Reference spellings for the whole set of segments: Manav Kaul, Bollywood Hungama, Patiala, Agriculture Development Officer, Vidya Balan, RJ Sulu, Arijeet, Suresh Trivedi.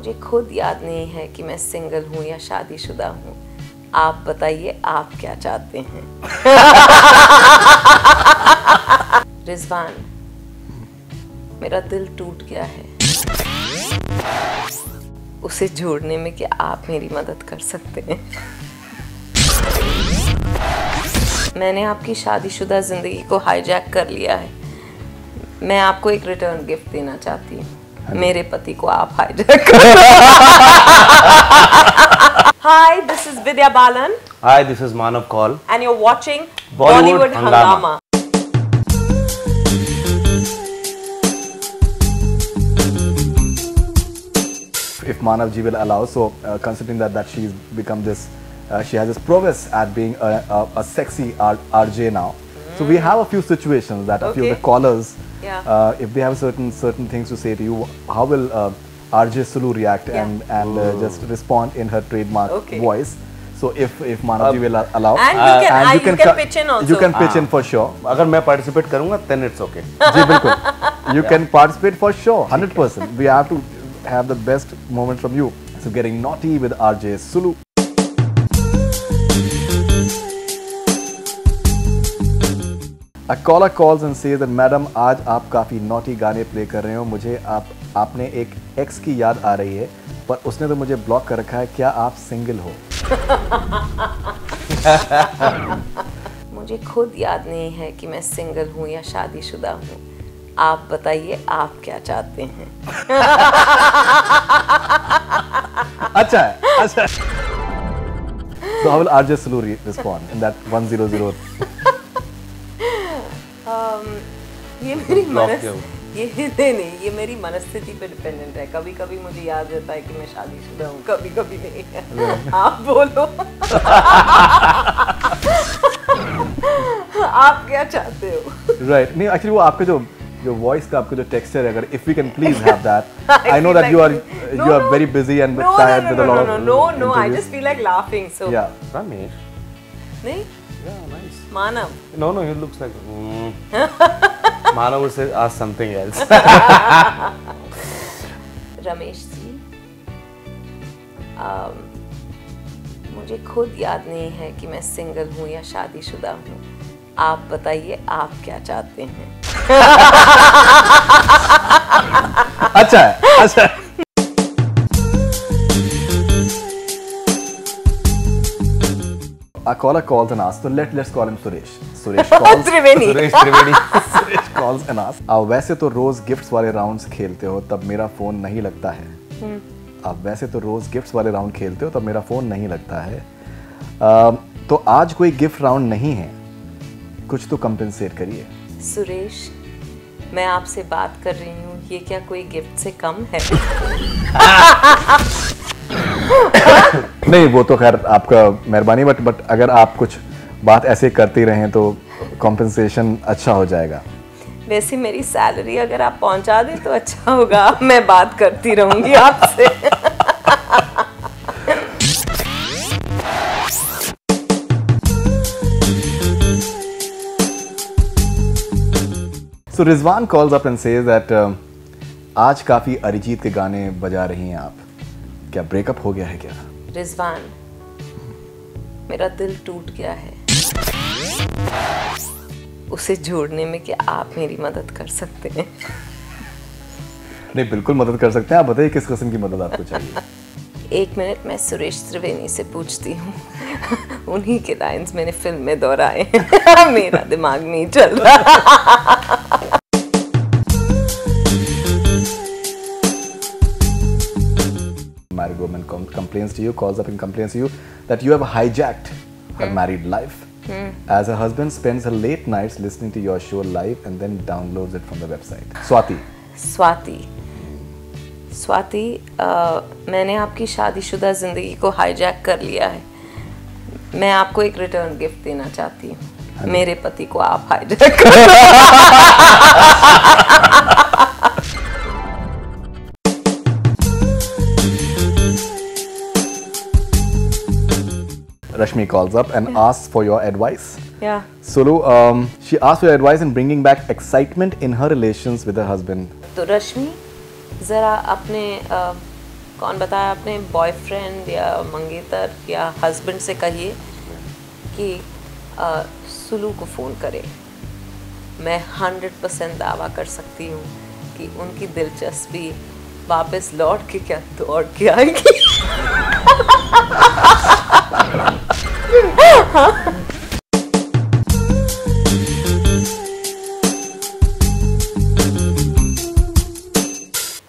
मुझे खुद याद नहीं है कि मैं सिंगल हूँ या शादीशुदा हूँ। आप बताइए आप क्या चाहते हैं? रिजवान, मेरा दिल टूट गया है, उसे जोड़ने में क्या आप मेरी मदद कर सकते हैं? मैंने आपकी शादीशुदा ज़िंदगी को हाईजैक कर लिया है। मैं आपको एक रिटर्न गिफ्ट देना चाहती हूँ, मेरे पति को आप हाईजैक करो। Hi, this is Vidya Balan. Hi, this is Manav Kaul. And you're watching Bollywood Hungama. If Manav ji will allow, so considering that she's become this, she has this prowess at being a sexy RJ now. So we have a few situations that a few of the callers, if they have certain things to say to you, how will RJ Sulu react and just respond in her trademark voice? So if Manav ji will allow, and you can pitch in also. You can pitch in for sure. अगर मैं participate करूँगा, then it's okay. जी बिल्कुल. You can participate for sure, 100%. We have to have the best moment from you. So getting naughty with RJ Sulu. A caller calls and says that madam, आज आप काफी naughty गाने play कर रहे हो, मुझे आपने एक ex की याद आ रही है, पर उसने तो मुझे block कर रखा है, क्या आप single हो? मुझे खुद याद नहीं है कि मैं single हूँ या शादीशुदा हूँ। आप बताइए आप क्या चाहते हैं? अच्छा है, अच्छा है। So how will RJ Sulu respond in that 100? ये मेरी मनस्थिति पे डिपेंडेंट है। कभी कभी मुझे याद रहता है कि मैं शादीशुदा हूँ, कभी कभी नहीं है। आप बोलो आप क्या चाहते हो? राइट, नहीं एक्चुअली वो आपके जो वॉइस का आपके जो टेक्सचर है, अगर if we can please have that. I know that you are very busy and with time with a lot of no, I just feel like laughing so या रमेश नहीं Yeah, nice. Manav. No, he looks like Manav will say ask something else. Ramesh ji, मुझे खुद याद नहीं है कि मैं single हूँ या शादीशुदा हूँ। आप बताइए आप क्या चाहते हैं? अच्छा है, अच्छा है। A caller calls and asks, so let's call him Suresh. Suresh calls. Suresh Trivedi. Suresh calls and asks. आप वैसे तो रोज गिफ्ट्स वाले राउंड्स खेलते हो, तब मेरा फोन नहीं लगता है। आप वैसे तो रोज गिफ्ट्स वाले राउंड खेलते हो, तब मेरा फोन नहीं लगता है। तो आज कोई गिफ्ट राउंड नहीं है, कुछ तो कंपेंसेट करिए। सुरेश, मैं आपसे बात कर रही हूँ, ये क्या कोई गिफ्ट से कम है? नहीं, वो तो खैर आपका मेहरबानी, बट अगर आप कुछ बात ऐसे करती रहें तो कॉम्पेंसेशन अच्छा हो जाएगा। वैसे मेरी सैलरी अगर आप पहुंचा दें तो अच्छा होगा, मैं बात करती रहूंगी आपसे। So Rizwan calls up and says that आज काफी अरिजीत के गाने बजा रही हैं आप, क्या ब्रेकअप हो गया है क्या? रिजवान, मेरा दिल टूट गया है, उसे जोड़ने में क्या आप मेरी मदद कर सकते हैं? नहीं, बिल्कुल मदद कर सकते हैं। आप बताइए किस किस्म की मदद आपको चाहिए? 1 मिनट, मैं सुरेश त्रिवेणी से पूछती हूँ। उन्हीं के लाइन्स मैंने फिल्म में दोहराए। मेरा दिमाग नहीं चल रहा। Woman complains to you, calls up and complains to you that you have hijacked her married life, as her husband spends her late nights listening to your show live and then downloads it from the website. Swati, मैंने आपकी शादीशुदा ज़िंदगी को hijack कर लिया है। मैं आपको एक return gift देना चाहती हूँ, मेरे पति को आप hijack करो। Rashmi calls up and asks for your advice. Yeah. Sulu, she asks for your advice in bringing back excitement in her relations with her husband. तो रश्मि, जरा अपने कौन बताया आपने बॉयफ्रेंड या मंगेतर या हस्बैंड से कहिए कि सुलू को फ़ोन करे। मैं 100% दावा कर सकती हूँ कि उनकी दिलचस्पी वापस लौट के क्या दौड़ के आएगी। हाँ?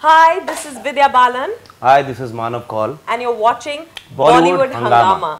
Hi, this is Vidya Balan. Hi, this is Manav Kaul. And you're watching Bollywood Hungama.